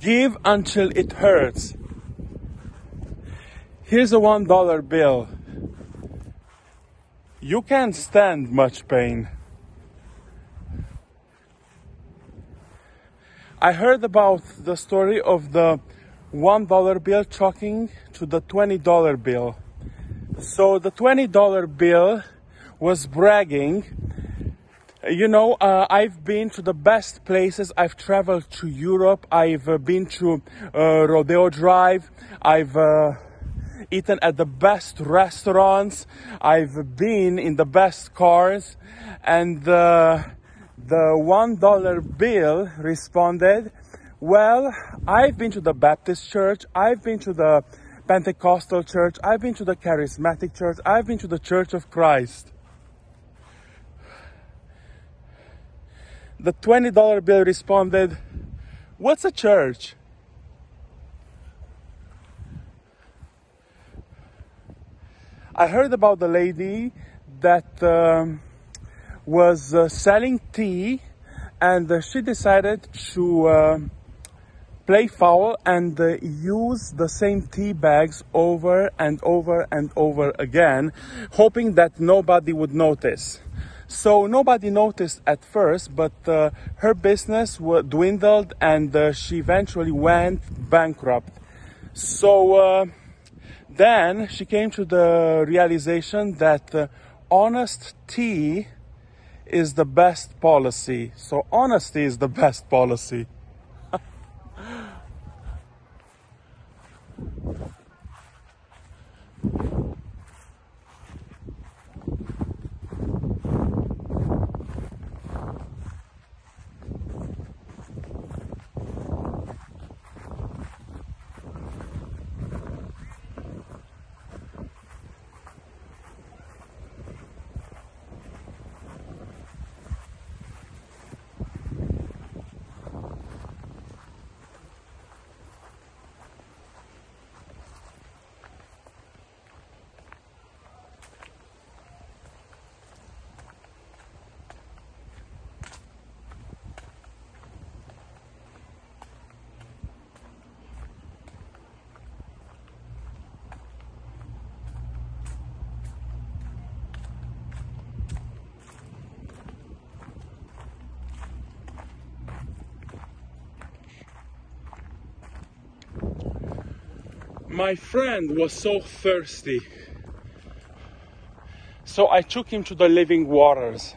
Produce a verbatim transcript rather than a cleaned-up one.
Give until it hurts. Here's a one dollar bill. You can't stand much pain. I heard about the story of the one dollar bill talking to the twenty dollar bill. So the twenty dollar bill was bragging, you know, uh, I've been to the best places. I've traveled to Europe. I've uh, been to uh, Rodeo Drive. I've uh, eaten at the best restaurants. I've been in the best cars. And uh, the one dollar bill responded, well, I've been to the Baptist church. I've been to the Pentecostal church. I've been to the Charismatic church. I've been to the Church of Christ. The twenty dollar bill responded, what's a church? I heard about the lady that um, was uh, selling tea, and uh, she decided to uh, play foul and uh, use the same tea bags over and over and over again, hoping that nobody would notice. So nobody noticed at first, but uh, her business dwindled and uh, she eventually went bankrupt. So uh, then she came to the realization that uh, honest tea is the best policy. So honesty is the best policy. My friend was so thirsty, so I took him to the living waters.